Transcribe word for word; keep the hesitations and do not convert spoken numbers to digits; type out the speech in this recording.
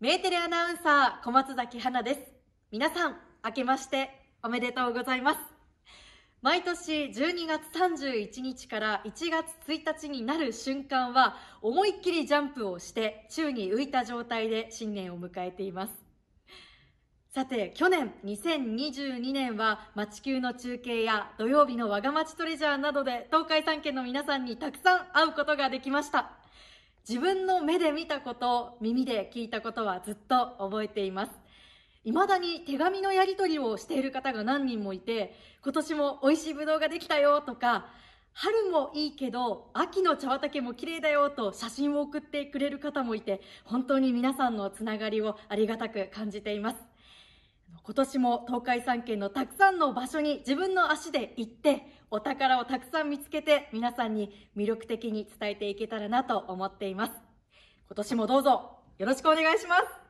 メーテレアナウンサー小松崎花です。皆さん、明けましておめでとうございます。毎年じゅうにがつさんじゅういちにちからいちがつついたちになる瞬間は、思いっきりジャンプをして宙に浮いた状態で新年を迎えています。さて、去年にせんにじゅうにねんは町球の中継や土曜日のわが町トレジャーなどで東海さんけんの皆さんにたくさん会うことができました。自分の目で見たこと、耳で聞いたことはずっと覚えています。いまだに手紙のやり取りをしている方が何人もいて、今年も美味しいぶどうができたよとか、春もいいけど秋の茶畑も綺麗だよと写真を送ってくれる方もいて、本当に皆さんのつながりをありがたく感じています。今年も東海さんけんのたくさんの場所に自分の足で行って、お宝をたくさん見つけて、皆さんに魅力的に伝えていけたらなと思っています。今年もどうぞよろしくお願いします。